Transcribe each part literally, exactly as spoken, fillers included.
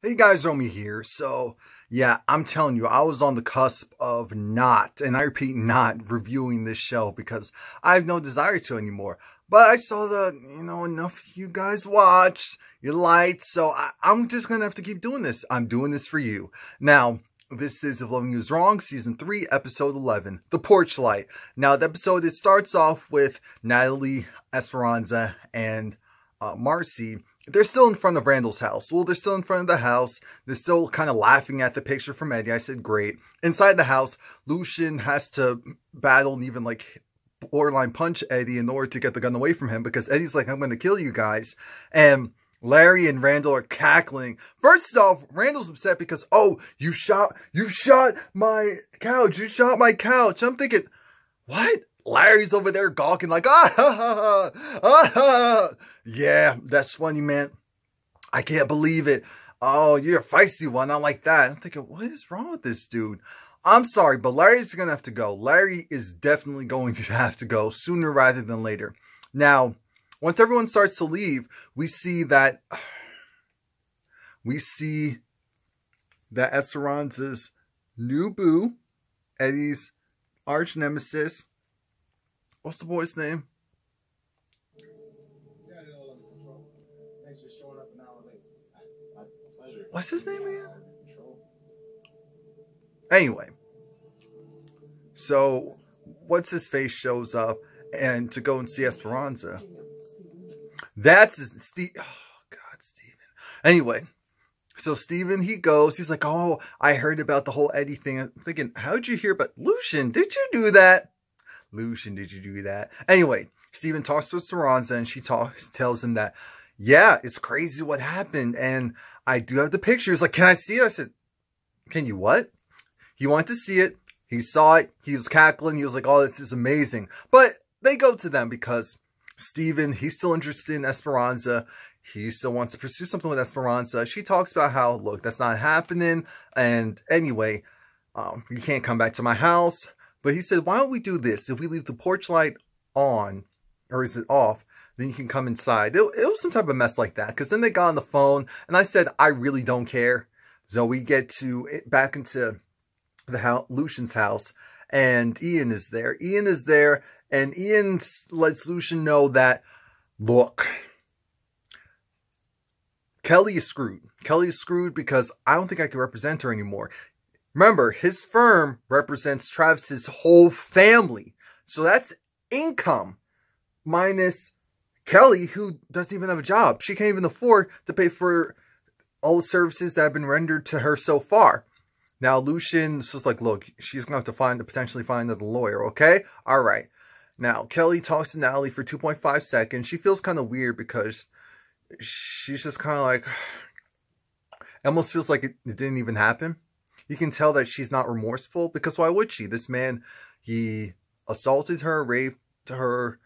Hey guys, Romie here. So yeah, I'm telling you, I was on the cusp of not, and I repeat, not reviewing this show because I have no desire to anymore. But I saw the, you know, enough you guys watched, you liked, so I, I'm just going to have to keep doing this. I'm doing this for you. Now, this is If Loving You Is Wrong, Season three, Episode eleven, The Porch Light. Now, the episode, it starts off with Natalie Esperanza and uh, Marcy. They're still in front of Randall's house. Well, they're still in front of the house. They're still kind of laughing at the picture from Eddie. I said, great. Inside the house, Lucian has to battle and even like borderline punch Eddie in order to get the gun away from him because Eddie's like, I'm going to kill you guys. And Larry and Randall are cackling. First off, Randall's upset because, oh, you shot, you shot my couch. You shot my couch. I'm thinking, what? Larry's over there gawking like, ah, ha, ha, ha, ah, ha. Yeah, that's funny, man. I can't believe it. Oh, you're a feisty one. I like that. I'm thinking, what is wrong with this dude? I'm sorry, but Larry's going to have to go. Larry is definitely going to have to go sooner rather than later. Now, once everyone starts to leave, we see that, we see that Esperanza's new boo, Eddie's arch nemesis, what's the boy's name? What's his name again? Anyway. So, what's his face shows up and to go and see Esperanza. That's Steve. Oh, God, Steven. Anyway. So, Steven, he goes. He's like, oh, I heard about the whole Eddie thing. I'm thinking, how'd you hear about Lucian? Did you do that? Lucian, did you do that? Anyway, Steven talks to Esperanza and she talks, tells him that, yeah, it's crazy what happened. And I do have the pictures. Like, can I see it? I said, can you what? He wanted to see it. He saw it. He was cackling. He was like, oh, this is amazing. But they go to them because Steven, he's still interested in Esperanza. He still wants to pursue something with Esperanza. She talks about how, look, that's not happening. And anyway, um, you can't come back to my house. But he said, why don't we do this? If we leave the porch light on, or is it off, then you can come inside. It, it was some type of mess like that. Because then they got on the phone, and I said, I really don't care. So we get to back into the house, Lucian's house, and Ian is there. Ian is there, and Ian lets Lucian know that, look, Kelly is screwed. Kelly is screwed because I don't think I can represent her anymore. Remember, his firm represents Travis's whole family. So that's income minus Kelly, who doesn't even have a job. She can't even afford to pay for all the services that have been rendered to her so far. Now, Lucian's just like, look, she's going to have to find, potentially find another lawyer, okay? All right. Now, Kelly talks to Natalie for two point five seconds. She feels kind of weird because she's just kind of like, almost feels like it, it didn't even happen. You can tell that she's not remorseful because why would she? This man, he assaulted her, raped her,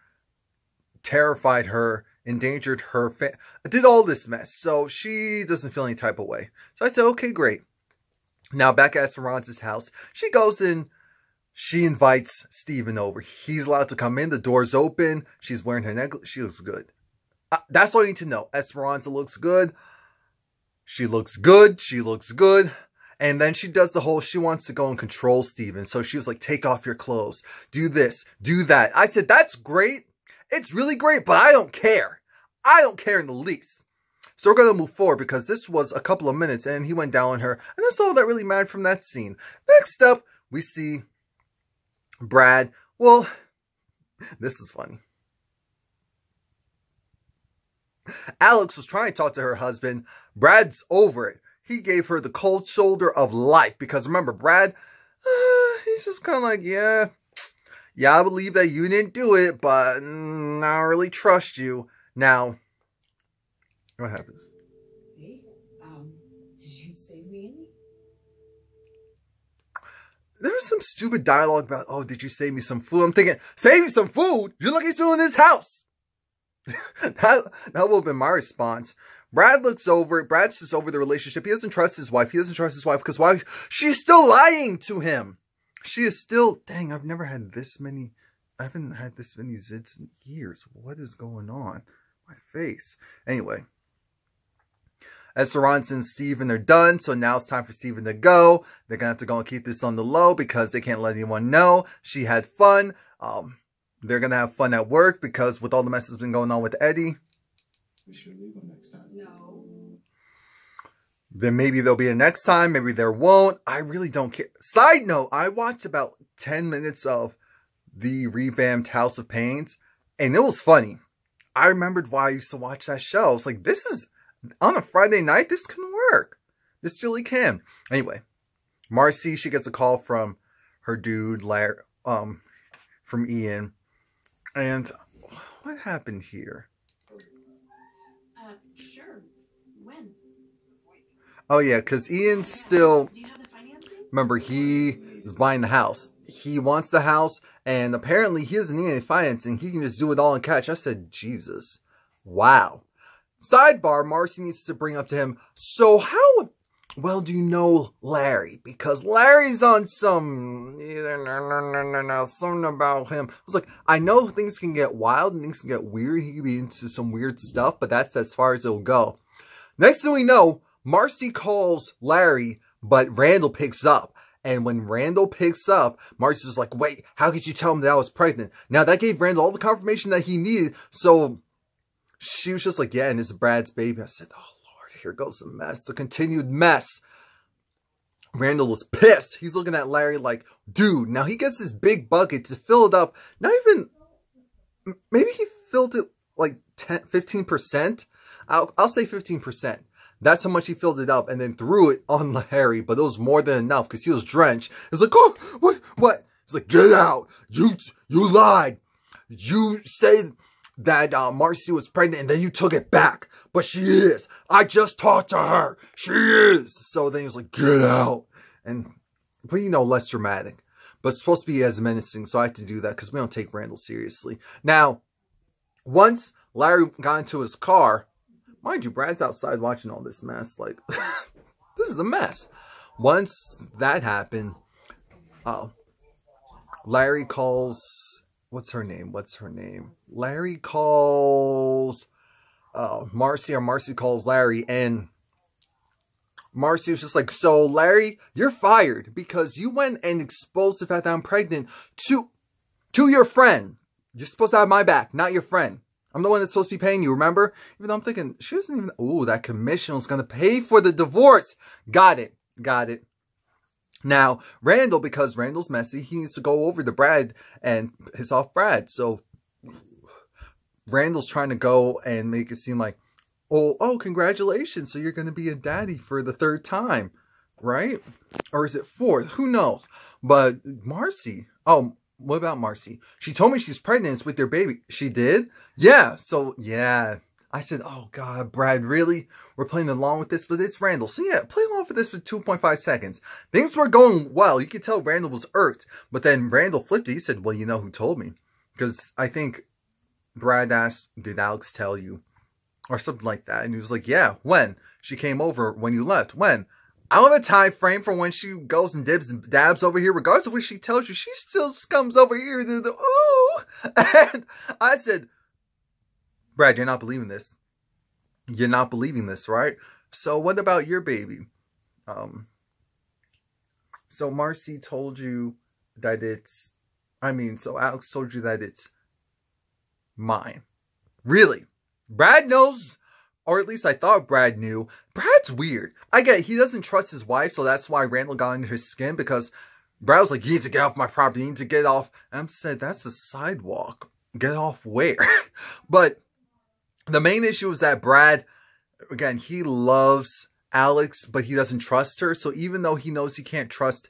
terrified her, endangered her, fa did all this mess. So she doesn't feel any type of way. So I said, okay, great. Now back at Esperanza's house, she goes in, she invites Steven over. He's allowed to come in. The door's open. She's wearing her necklace. She looks good. Uh, that's all you need to know. Esperanza looks good. She looks good. She looks good. And then she does the whole, she wants to go and control Steven. So she was like, take off your clothes. Do this. Do that. I said, that's great. It's really great, but I don't care. I don't care in the least. So we're going to move forward because this was a couple of minutes and he went down on her. And that's all that really mattered from that scene. Next up, we see Brad. Well, this is funny. Alex was trying to talk to her husband. Brad's over it. He gave her the cold shoulder of life because remember, Brad, uh, he's just kind of like, yeah, yeah, I believe that you didn't do it, but mm, I don't really trust you. Now, what happens? Hey, um, did you save me any? There was some stupid dialogue about, oh, did you save me some food? I'm thinking, save you some food? You're lucky still in this house. that that would have been my response. Brad looks over, Brad's just over the relationship. He doesn't trust his wife. He doesn't trust his wife because why? She's still lying to him. She is still, dang, I've never had this many, I haven't had this many zits in years. What is going on? My face. Anyway, Esperanza and Steven are done, so now it's time for Steven to go. They're gonna have to go and keep this on the low because they can't let anyone know. She had fun. Um, they're gonna have fun at work because with all the mess that's been going on with Eddie. We should leave him next time. No. Then maybe there'll be a next time. Maybe there won't. I really don't care. Side note, I watched about ten minutes of the revamped House of Payne, and it was funny. I remembered why I used to watch that show. I was like, this is, on a Friday night, this can work. This really can. Anyway, Marcy, she gets a call from her dude, Larry, um, from Ian. And what happened here? Uh, sure. When? Oh, yeah, because Ian's still, do you have the financing? Remember, he is buying the house. He wants the house, and apparently he doesn't need any financing. He can just do it all in cash. I said, Jesus. Wow. Sidebar, Marcy needs to bring up to him, so how well do you know Larry? Because Larry's on some, something about him. I was like, I know things can get wild and things can get weird. He can be into some weird stuff, but that's as far as it'll go. Next thing we know, Marcy calls Larry, but Randall picks up. And when Randall picks up, Marcy was like, wait, how could you tell him that I was pregnant? Now, that gave Randall all the confirmation that he needed. So she was just like, yeah, and it's Brad's baby. I said, oh, Lord, here goes the mess, the continued mess. Randall was pissed. He's looking at Larry like, dude, now he gets this big bucket to fill it up. Not even, maybe he filled it like ten, fifteen percent. I'll, I'll say fifteen percent. That's how much he filled it up and then threw it on Larry. But it was more than enough because he was drenched. It was like, oh, what, what? He's like, get out. You, you lied. You said that uh, Marcy was pregnant and then you took it back. But she is. I just talked to her. She is. So then he was like, get out. And, but you know, less dramatic. But it's supposed to be as menacing. So I had to do that because we don't take Randall seriously. Now, once Larry got into his car... Mind you, Brad's outside watching all this mess. Like, this is a mess. Once that happened, uh, Larry calls... What's her name? What's her name? Larry calls uh, Marcy, or Marcy calls Larry. And Marcy was just like, so, Larry, you're fired because you went and exposed the fact that I'm pregnant to, to your friend. You're supposed to have my back, not your friend. I'm the one that's supposed to be paying you, remember? Even though I'm thinking, she doesn't even... Ooh, that commission was going to pay for the divorce. Got it. Got it. Now, Randall, because Randall's messy, he needs to go over to Brad and piss off Brad. So, Randall's trying to go and make it seem like, oh, oh, congratulations. So, you're going to be a daddy for the third time, right? Or is it fourth? Who knows? But Marcy... Oh, what about Marcy? She told me she's pregnant. It's with your baby. She did? Yeah. So, yeah. I said, oh, God, Brad, really? We're playing along with this, but it's Randall. So, yeah, play along for this for two point five seconds. Things were going well. You could tell Randall was irked. But then Randall flipped it. He said, well, you know who told me? Because I think Brad asked, did Alex tell you? Or something like that. And he was like, yeah, when? She came over when you left. When? I don't have a time frame for when she goes and dibs and dabs over here. Regardless of what she tells you, she still comes over here. To the, ooh. And I said, Brad, you're not believing this. You're not believing this, right? So what about your baby? Um. So Marcy told you that it's, I mean, so Alex told you that it's mine. Really? Brad knows... Or at least I thought Brad knew. Brad's weird. I get it. He doesn't trust his wife, so that's why Randall got under his skin, because Brad was like, you need to get off my property, you need to get off. And I said, that's a sidewalk. Get off where? But the main issue was that Brad, again, he loves Alex, but he doesn't trust her. So even though he knows he can't trust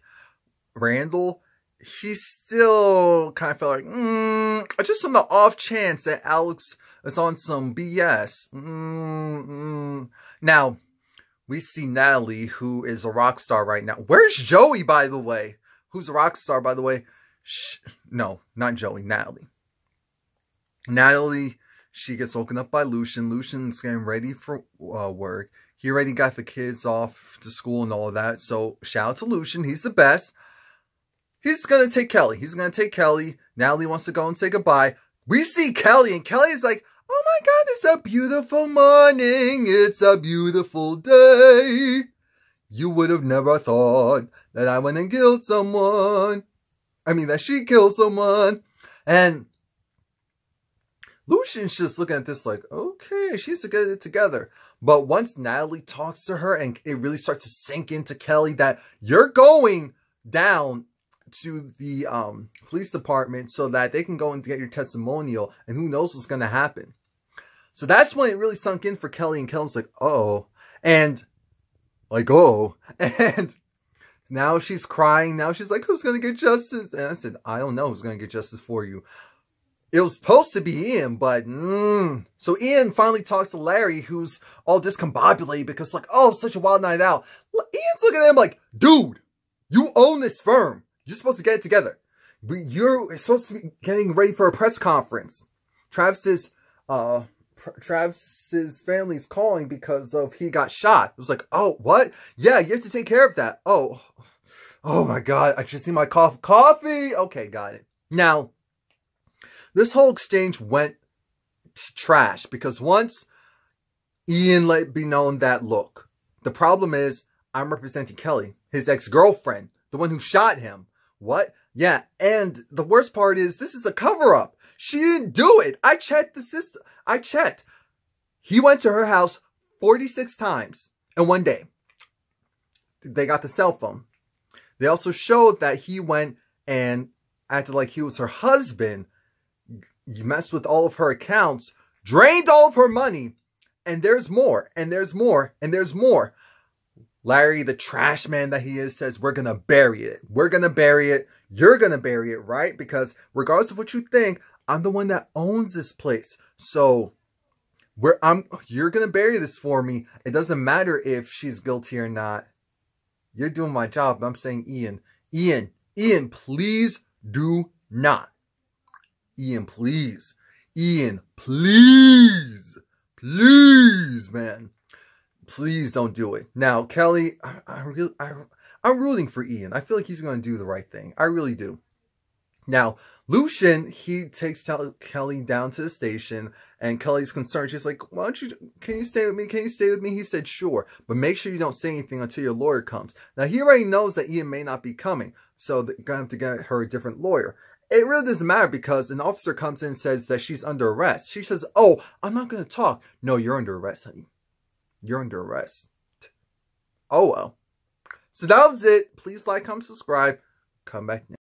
Randall, he still kind of felt like, mm, just on the off chance that Alex... It's on some B S. Mm-mm. Now, we see Natalie, who is a rock star right now. Where's Joey, by the way? Who's a rock star, by the way? Shh. No, not Joey. Natalie. Natalie, she gets woken up by Lucian. Lucian's getting ready for uh, work. He already got the kids off to school and all of that. So, shout out to Lucian. He's the best. He's going to take Kelly. He's going to take Kelly. Natalie wants to go and say goodbye. We see Kelly, and Kelly's like, Oh my God, it's a beautiful morning. It's a beautiful day. You would have never thought that I went and killed someone. I mean, that she killed someone. And Lucian's just looking at this like, okay, she needs to get it together. But once Natalie talks to her and it really starts to sink into Kelly that you're going down to the um, police department so that they can go and get your testimonial and who knows what's going to happen. So that's when it really sunk in for Kelly, and Kelly's like, uh-oh. And like, oh. And now she's crying. Now she's like, who's going to get justice? And I said, I don't know who's going to get justice for you. It was supposed to be Ian, but mm. So Ian finally talks to Larry, who's all discombobulated because like, oh, such a wild night out. Ian's looking at him like, dude, you own this firm. You're supposed to get it together. You're supposed to be getting ready for a press conference. Travis's, uh, Travis's family's calling because of he got shot. It was like, oh, what? Yeah, you have to take care of that. Oh, oh my God, I just need my coffee. Coffee. Okay, got it. Now, this whole exchange went to trash because once Ian let it be known that, look, the problem is I'm representing Kelly, his ex-girlfriend, the one who shot him. What? Yeah, and the worst part is this is a cover-up. She didn't do it. I checked the system. I checked. He went to her house forty-six times in one day. They got the cell phone. They also showed that he went and acted like he was her husband. You messed with all of her accounts, drained all of her money, and there's more, and there's more, and there's more. Larry, the trash man that he is, says, we're going to bury it. We're going to bury it. You're going to bury it, right? Because regardless of what you think, I'm the one that owns this place. So we're, I'm, you're going to bury this for me. It doesn't matter if she's guilty or not. You're doing my job. I'm saying, Ian, Ian, Ian, please do not. Ian, please. Ian, please. Please, man. Please don't do it. Now, Kelly, I, I really, I, I'm rooting for Ian. I feel like he's going to do the right thing. I really do. Now, Lucian, he takes Kelly down to the station, and Kelly's concerned. She's like, why don't you, can you stay with me? Can you stay with me? He said, sure, but make sure you don't say anything until your lawyer comes. Now, he already knows that Ian may not be coming, so they're going to have to get her a different lawyer. It really doesn't matter because an officer comes in and says that she's under arrest. She says, oh, I'm not going to talk. No, you're under arrest, honey. You're under arrest. Oh, well. So that was it. Please like, comment, subscribe. Come back next.